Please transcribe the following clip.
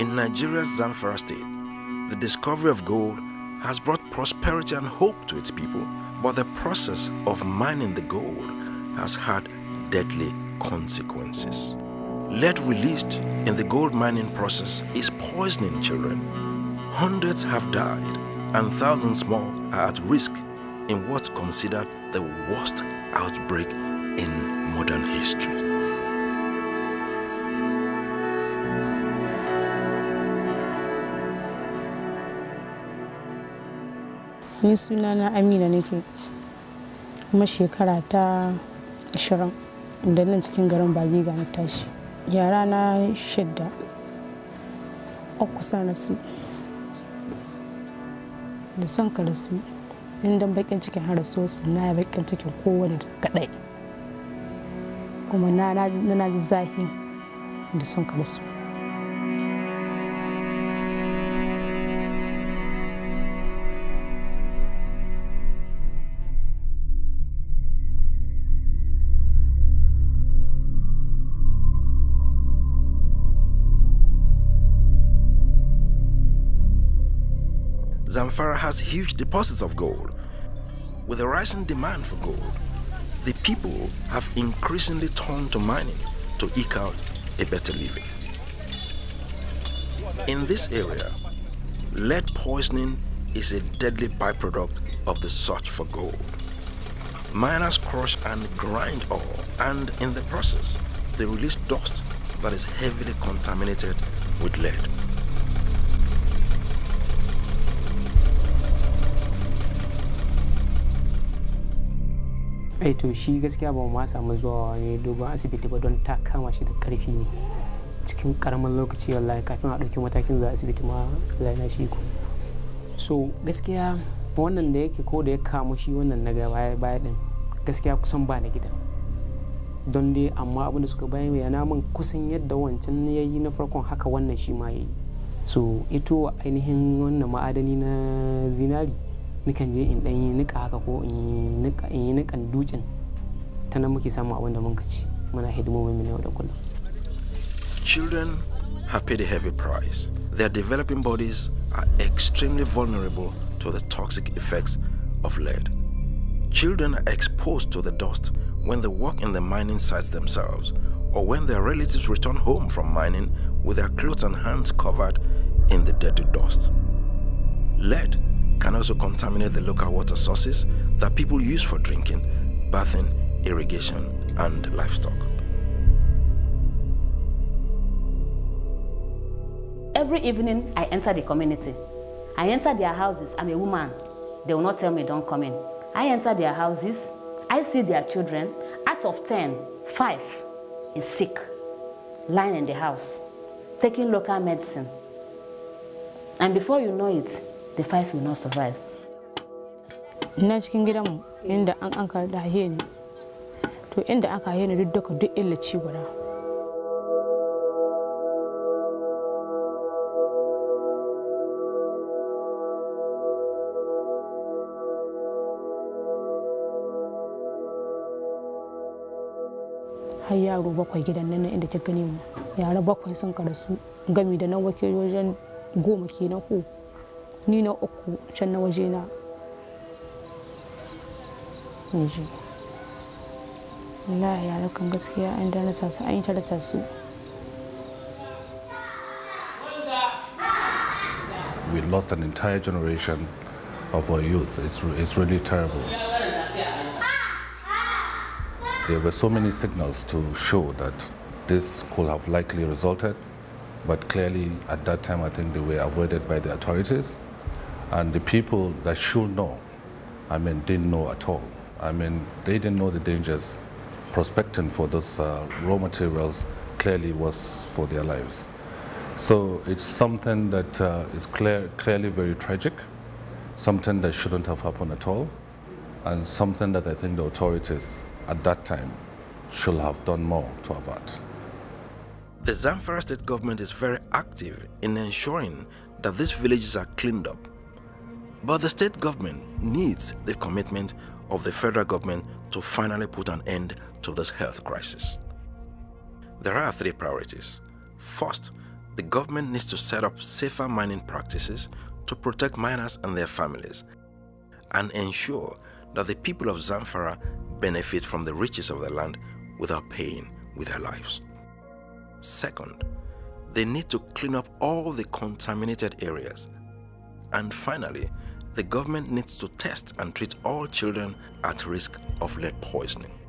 In Nigeria's Zamfara state, the discovery of gold has brought prosperity and hope to its people, but the process of mining the gold has had deadly consequences. Lead released in the gold mining process is poisoning children. Hundreds have died and thousands more are at risk in what's considered the worst outbreak in modern history. Ni sunana Amina nake kuma shekara ta 20 inda nan cikin garin Bagi ga na tashi yara na shidda akusa na su da san kala su inda bakin cikin har so su na bakin cikin kowanne kadai kuma na ji zahi da san kala su. Zamfara has huge deposits of gold. With a rising demand for gold, the people have increasingly turned to mining to eke out a better living. In this area, lead poisoning is a deadly byproduct of the search for gold. Miners crush and grind ore, and in the process, they release dust that is heavily contaminated with lead. Eh to shi gaskiya ba mu ma samu zuwa ne dogon asibiti ba don ta kama shi da karfi ne cikin karamin lokaci wallahi kafin a dauki matakin za asibiti ma wallahi na shi ko so gaskiya wannan da yake ko da ya kama shi wannan na gaba baya din gaskiya kusan ba na gidan don dai amma abin da suka bayyana yana mun kusan yadda wancan yayi na farkon haka wannan shi ma yayi so ito ainihin wannan ma'adani na zinari nikan je in dan yi nika haka ko in nika in nikan dukin tana muke samu abin da mun kaci muna hidimomin mu na da kullum. Children have paid a heavy price. Their developing bodies are extremely vulnerable to the toxic effects of lead. Children are exposed to the dust when they work in the mining sites themselves or when their relatives return home from mining with their clothes and hands covered in the dirty dust. Lead can also contaminate the local water sources that people use for drinking, bathing, irrigation, and livestock. Every evening, I enter the community. I enter their houses. I'm a woman. They will not tell me, don't come in. I enter their houses. I see their children. Out of 10, 5 is sick, lying in the house, taking local medicine. And before you know it, the 5 will not survive. Na cikin gidanmu inda an anka da haye to inda aka haye ne duk illa ci gura. Har yaro 7 gidan nan inda ta gane mu yara 7 sun karasu gami da nan wake wajen 10 kenan ko ni na uku can na waje na niji wallahi ya kan gaskiya an da na sasu an yi ta da sasu. We lost an entire generation of our youth. It's really terrible. There were so many signals to show that this could have likely resulted, but clearly at that time I think they were avoided by the authorities. And the people that should know, I mean, didn't know at all. I mean, they didn't know the dangers. Prospecting for those raw materials clearly was for their lives. So it's something that is clearly very tragic, something that shouldn't have happened at all, and something that I think the authorities at that time should have done more to avert. The Zamfara state government is very active in ensuring that these villages are cleaned up. But the state government needs the commitment of the federal government to finally put an end to this health crisis. There are 3 priorities. First, the government needs to set up safer mining practices to protect miners and their families, and ensure that the people of Zamfara benefit from the riches of the land without paying with their lives. Second, they need to clean up all the contaminated areas. And finally, the government needs to test and treat all children at risk of lead poisoning.